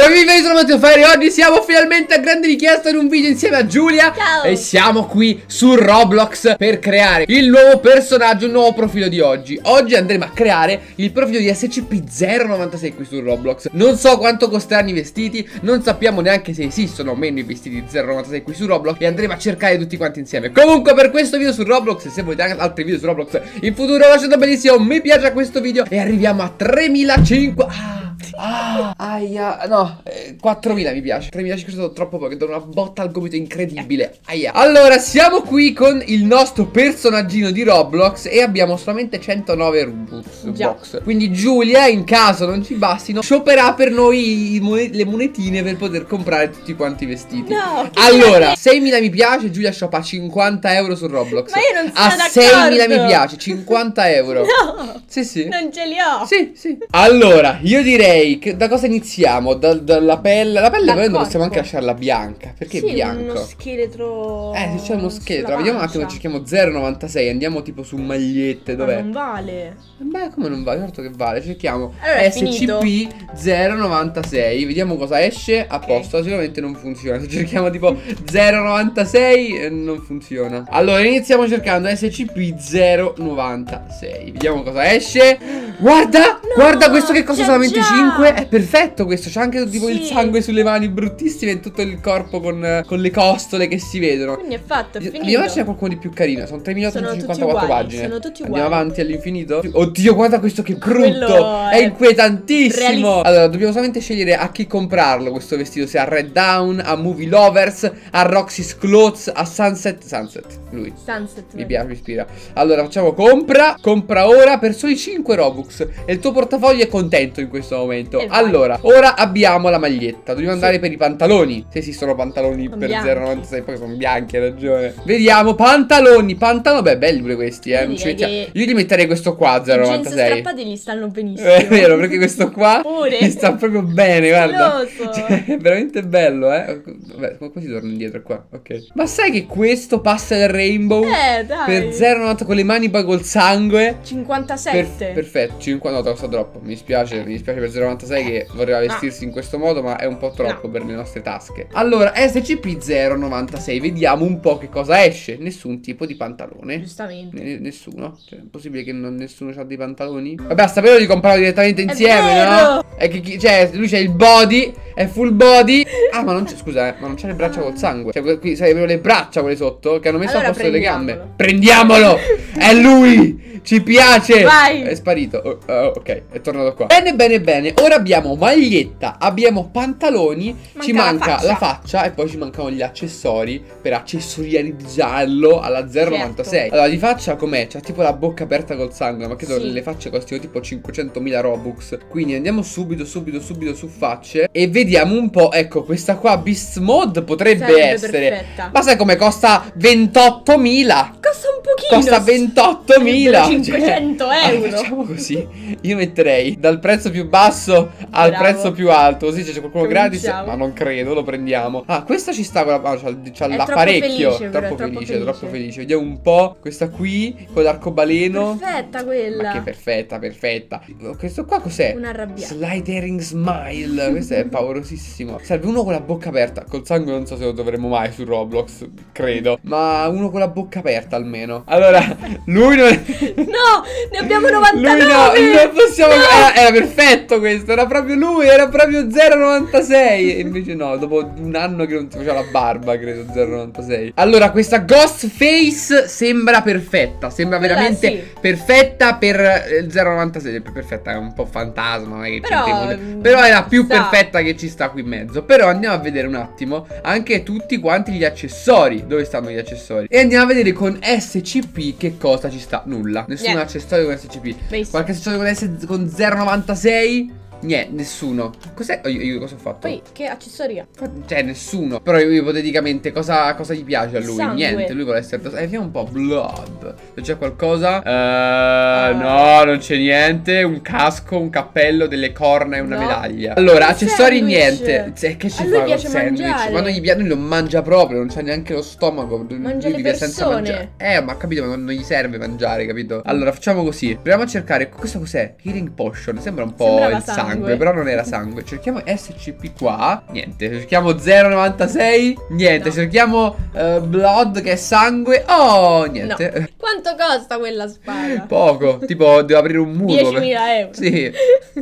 Ciao amici, ben sono Matteo Fire e oggi siamo finalmente a grande richiesta in un video insieme a Giulia. Ciao. E siamo qui su Roblox per creare il nuovo personaggio, il nuovo profilo di oggi. Oggi andremo a creare il profilo di SCP-096 qui su Roblox. Non so quanto costeranno i vestiti, non sappiamo neanche se esistono o meno i vestiti di 096 qui su Roblox, e andremo a cercare tutti quanti insieme. Comunque, per questo video su Roblox, e se volete anche altri video su Roblox in futuro, lasciate un bellissimo mi piace a questo video e arriviamo a 3.500. Aia, no, 4.000 mi piace. 3.500 sono troppo poco, che do una botta al gomito incredibile. Aia. Allora, siamo qui con il nostro personaggino di Roblox e abbiamo solamente 109 Robux. Quindi Giulia, in caso non ci bastino, shopperà per noi le monetine per poter comprare tutti quanti i vestiti. No, allora, 6.000 mi piace, Giulia shoppa 50 euro su Roblox. Ma io non sono d'accordo. A 6.000 mi piace, 50 euro. No, sì, sì, non ce li ho. Sì, sì. Allora, io direi, da cosa iniziamo? Dalla pelle. La pelle volendo possiamo anche lasciarla bianca. Perché sì, bianco? Uno scheletro. Se c'è uno scheletro. Vediamo un attimo, cerchiamo 096. Andiamo tipo su magliette. Dov'è? Non vale. Beh, come non vale? Certo che vale. Cerchiamo SCP-096. Vediamo cosa esce. A posto. Sicuramente non funziona. Se cerchiamo tipo 096 non funziona. Allora iniziamo cercando SCP-096. Vediamo cosa esce. Guarda, no, guarda questo che cosa, solamente 5. È perfetto questo, c'è anche tipo il sangue sulle mani bruttissime e tutto il corpo con le costole che si vedono. Quindi è fatto, è finito. Vediamo se c'è qualcuno di più carino. Sono 3.854 pagine. Sono tutti uguali. Andiamo avanti all'infinito. Oddio, guarda questo che brutto. È inquietantissimo. Allora, dobbiamo solamente scegliere a chi comprarlo questo vestito. Se a Red Down, a Movie Lovers, a Roxy's Clothes, a Sunset. Lui. Sunset. Mi piace, mi ispira. Allora, facciamo compra. Compra ora per soli 5 Robux. E il tuo portafoglio è contento in questo momento. Allora, ora abbiamo la maglietta. Dobbiamo andare per i pantaloni. Se esistono pantaloni per 0,96, poi sono bianchi, hai ragione. Vediamo, pantaloni. Beh, belli pure questi, eh. Non ci mettiamo... Io li metterei questo qua, 0,96. I strappati gli stanno benissimo. È vero, perché questo qua gli sta proprio bene, guarda. Cioè, è veramente bello, eh. Vabbè, poi si torna indietro qua, ok. Ma sai che questo passa il rainbow? Dai. Per 0,90 con le mani, poi col sangue. 57. Perfetto, 59, costa troppo. Mi dispiace, per 096 che vorrà vestirsi in questo modo, ma è un po' troppo per le nostre tasche. Allora, SCP-096, vediamo un po' che cosa esce. Nessun tipo di pantalone. Giustamente. Nessuno. Cioè, è possibile che nessuno ha dei pantaloni? Vabbè, sapevo di comprarlo direttamente insieme, no? È che cioè, lui c'è il body, è full body. Ah, ma non c'è, scusa, ma non c'è le braccia col sangue. Cioè, qui sarebbero le braccia quelle sotto che hanno messo a posto le gambe. Prendiamolo! È lui! Ci piace! Vai! È sparito. Ok, è tornato qua. Bene, bene, bene. Ora abbiamo maglietta, abbiamo pantaloni, ci manca la faccia e poi ci mancano gli accessori per accessorializzarlo alla 0,96. Certo. Allora, di faccia com'è? C'ha tipo la bocca aperta col sangue, ma credo le facce costino tipo 500.000 Robux. Quindi andiamo subito su facce e vediamo un po'. Ecco, questa qua Beast Mode potrebbe essere perfetta. Ma sai come costa? 28.000. Costa un pochino. Costa 28.000. 500 euro. Allora, diciamo così. Io metterei dal prezzo più basso al prezzo più alto, così c'è qualcuno gratis. Ma non credo, lo prendiamo. Ah, questa ci sta, c'ha l'apparecchio. Troppo felice. Vediamo un po'. Questa qui con l'arcobaleno. Perfetta quella. Ma che perfetta, perfetta. Questo qua cos'è? Un arrabbiato. Slidering smile. Questo è paurosissimo. Serve uno con la bocca aperta. Col sangue non so se lo dovremmo mai su Roblox, credo. Ma uno con la bocca aperta almeno. Allora, lui non è... No, ne abbiamo 99. Lui no, non possiamo... No. Era perfetto questo, era proprio lui, era proprio 0,96. Invece no, dopo un anno che non si faceva la barba, credo, 0,96. Allora, questa Ghost Face sembra perfetta, sembra veramente perfetta per 0,96. Perfetta, è un po' fantasma, però è la più perfetta che ci sta qui in mezzo. Però andiamo a vedere un attimo anche tutti quanti gli accessori. Dove stanno gli accessori? E andiamo a vedere con SCP che cosa ci sta. Nulla, nessun accessorio con SCP. Qualche accessorio con 0,96. Niente, nessuno. Cos'è? Io cosa ho fatto? Poi, che accessoria? Cioè, nessuno. Però io ipoteticamente cosa gli piace a lui? Sangue. Niente, lui vuole essere... vediamo un po'. Blob. Se c'è qualcosa... no, non c'è niente. Un casco, un cappello, delle corna e una medaglia. Allora, accessori niente. Che ci fa il sandwich? Quando gli piace, lui non mangia proprio. Non c'ha neanche lo stomaco. Mangia lui vive senza mangiare. Ma capito, ma non gli serve mangiare, capito? Allora, facciamo così. Proviamo a cercare... Questo cos'è? Healing Potion. Sembra un po' il sangue. sangue, però non era sangue. Cerchiamo SCP qua, niente. Cerchiamo 096, niente, no. Cerchiamo blood, che è sangue. Oh, niente, no. Quanto costa quella spada? Poco, tipo devo aprire un muro. 10.000 euro. Sì.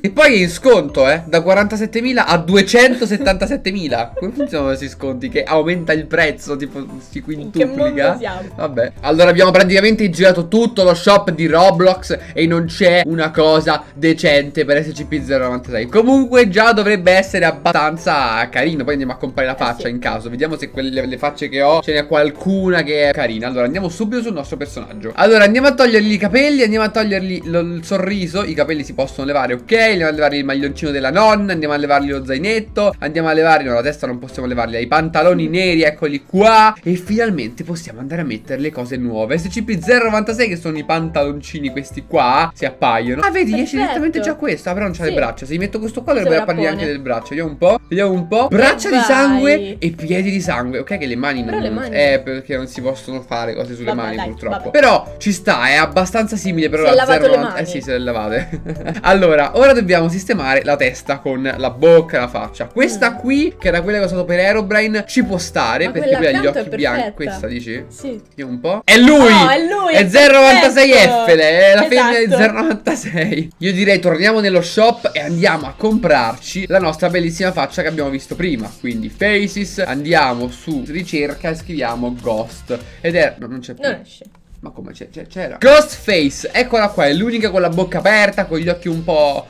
E poi è in sconto, da 47.000 a 277.000. Come funzionano questi sconti? Che aumenta il prezzo, tipo si quintuplica. Vabbè, allora abbiamo praticamente girato tutto lo shop di Roblox e non c'è una cosa decente per SCP-096. Comunque già dovrebbe essere abbastanza carino. Poi andiamo a comprare la faccia, sì, in caso. Vediamo se quelle, le facce che ho, ce n'è qualcuna che è carina. Allora andiamo subito sul nostro personaggio. Allora andiamo a togliergli i capelli, andiamo a togliergli il sorriso. I capelli si possono levare, ok. Andiamo a levargli il maglioncino della nonna, andiamo a levargli lo zainetto, andiamo a levargli, no, la testa non possiamo levargli, i pantaloni neri, eccoli qua. E finalmente possiamo andare a mettere le cose nuove. SCP-096, che sono i pantaloncini questi qua, si appaiono. Ah, vedi, esce direttamente già questo. Ah, però non c'ha, sì, le braccia. Se gli metto questo qua dovrebbe apparire anche del braccio. Vediamo un po'. Vediamo un po'. Braccia di sangue e piedi di sangue. Ok, che le mani però non... perché non si possono fare cose sulle mani, dai, purtroppo. Però ci sta, è abbastanza simile. Però la 096. Eh sì, se le lavate. Allora, ora dobbiamo sistemare la testa con la bocca e la faccia. Questa qui, che era quella che ho usato per Aerobrine, ci può stare, perché poi ha gli occhi bianchi. Questa dici? Sì. Vediamo un po'. È lui! Oh, è lui! È 096F, è la femmina di 096. Io direi torniamo nello shop e andiamo a comprarci la nostra bellissima faccia che abbiamo visto prima. Quindi faces, andiamo su ricerca e scriviamo ghost. Ed è... no, non c'è più. Non esce. Ma come c'era? Ghost face, eccola qua, è l'unica con la bocca aperta, con gli occhi un po'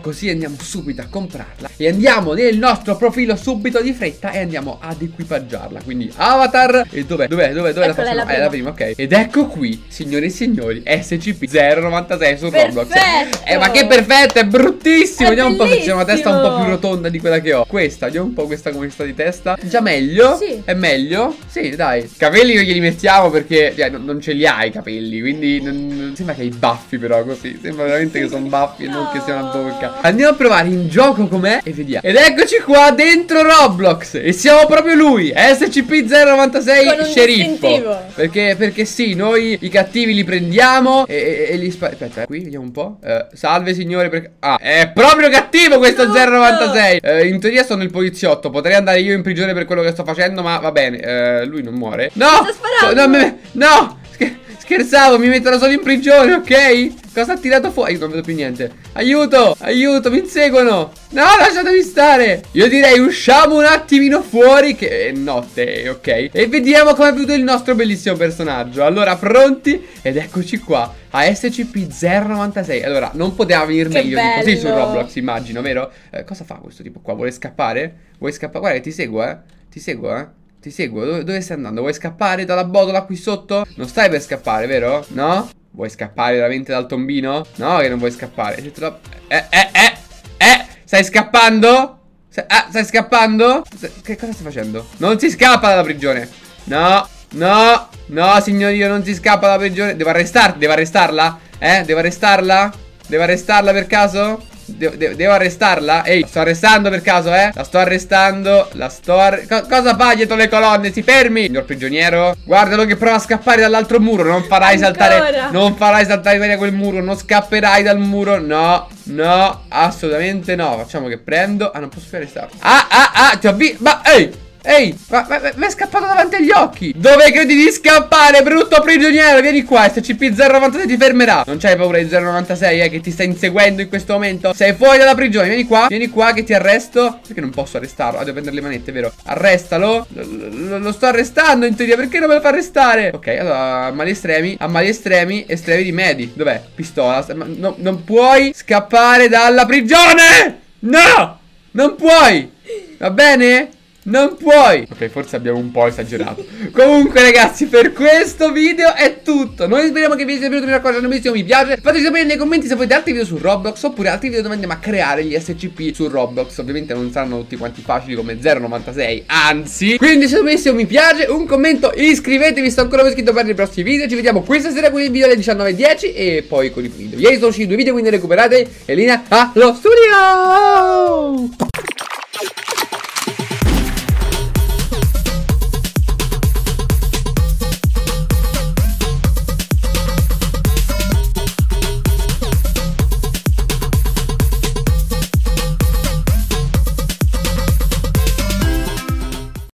così. Andiamo subito a comprarla e andiamo nel nostro profilo subito di fretta e andiamo ad equipaggiarla. Quindi avatar, e dov'è la faccia? È la prima, ok. Ed ecco qui, signore e signori, SCP-096 su Roblox. Ma che perfetto, è bruttissimo. Vediamo un po' se c'è una testa un po' più rotonda di quella che ho. Questa, vediamo un po' questa come sta di testa. Già meglio? Sì. È meglio? Sì, dai. Capelli non glieli mettiamo perché non ce li ha i capelli, quindi non sembra che hai i baffi, però così sembra veramente che sono baffi e non che sia una bocca. Andiamo a provare in gioco com'è e vediamo. Ed eccoci qua dentro Roblox e siamo proprio lui, SCP-096 sceriffo, perché sì, noi i cattivi li prendiamo e li spariamo. Aspetta, qui vediamo un po'. Salve signore, è proprio cattivo questo 096. In teoria sono il poliziotto, potrei andare io in prigione per quello che sto facendo, ma va bene. Lui non muore. No, no, scherzavo, mi metterò solo in prigione, ok? Cosa ha tirato fuori? Io non vedo più niente. Aiuto, aiuto, mi inseguono. No, lasciatemi stare. Io direi usciamo un attimino fuori, che è notte, ok? E vediamo come è venuto il nostro bellissimo personaggio. Allora, pronti? Ed eccoci qua a SCP-096. Allora, non poteva venire meglio di così su Roblox, immagino, vero? Cosa fa questo tipo qua? Vuole scappare? Vuoi scappare? Guarda che ti seguo, eh? Ti seguo, eh? Ti seguo, dove stai andando? Vuoi scappare dalla botola qui sotto? Non stai per scappare, vero? No? Vuoi scappare veramente dal tombino? No, che non vuoi scappare. Stai scappando? Stai scappando? Che cosa stai facendo? Non si scappa dalla prigione. No, no, no, signorino, non si scappa dalla prigione. Devo arrestarla? Devo arrestarla? Devo arrestarla per caso? Devo arrestarla? Ehi, la sto arrestando per caso, eh? La sto arrestando. Cosa fa dietro le colonne? Si fermi, signor prigioniero. Guardalo che prova a scappare dall'altro muro. Non farai saltare. Non farai saltare via quel muro. Non scapperai dal muro. No, no, assolutamente no. Facciamo che prendo. Ah, non posso più arrestarlo. Ti ho visto. Ma ehi, ehi, ma è scappato davanti agli occhi. Dove credi di scappare, brutto prigioniero? Vieni qua, SCP-096 ti fermerà. Non c'hai paura di 096, che ti sta inseguendo in questo momento? Sei fuori dalla prigione, vieni qua che ti arresto. Perché non posso arrestarlo? Devo prendere le manette, vero? Arrestalo. Lo sto arrestando in teoria, perché non me lo fa arrestare? Ok, allora, a mali estremi, estremi rimedi. Dov'è? Pistola. No, non puoi scappare dalla prigione. No, non puoi. Va bene? Non puoi. Ok, forse abbiamo un po' esagerato. Comunque ragazzi, per questo video è tutto. Noi speriamo che vi sia piaciuto, mi raccomando, se non mi piace fateci sapere nei commenti se volete altri video su Roblox, oppure altri video dove andiamo a creare gli SCP su Roblox. Ovviamente non saranno tutti quanti facili come 096, anzi. Quindi se mettete un mi piace, un commento, iscrivetevi, sto ancora iscritto per i prossimi video. Ci vediamo questa sera con il video alle 19:10 e poi con i video. Ieri sono usciti 2 video, quindi recuperate. E linea allo studio.